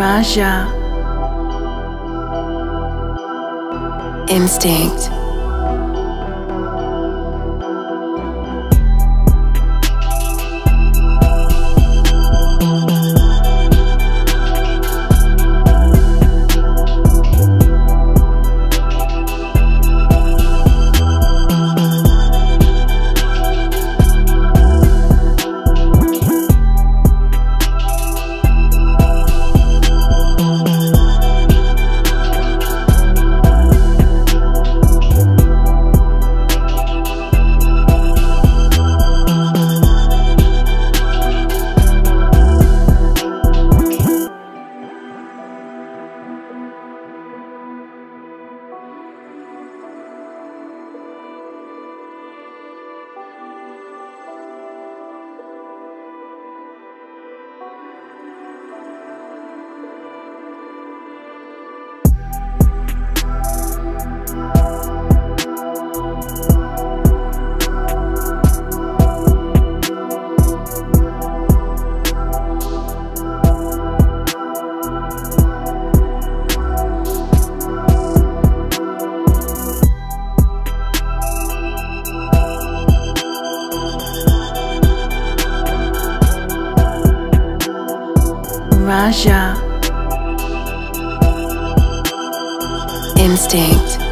Raja. Instinct. Raja. Instinct.